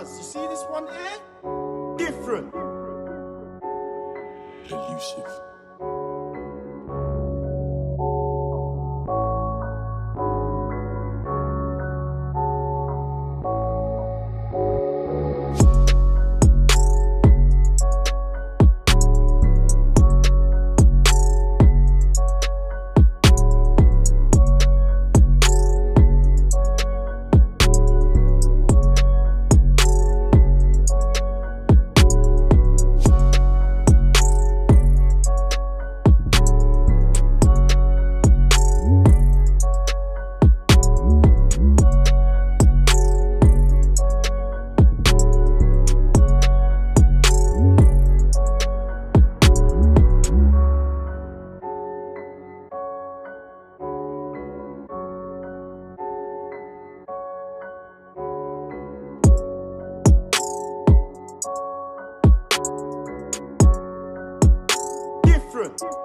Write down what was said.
does. You see this one here? Different. Elusive. Different.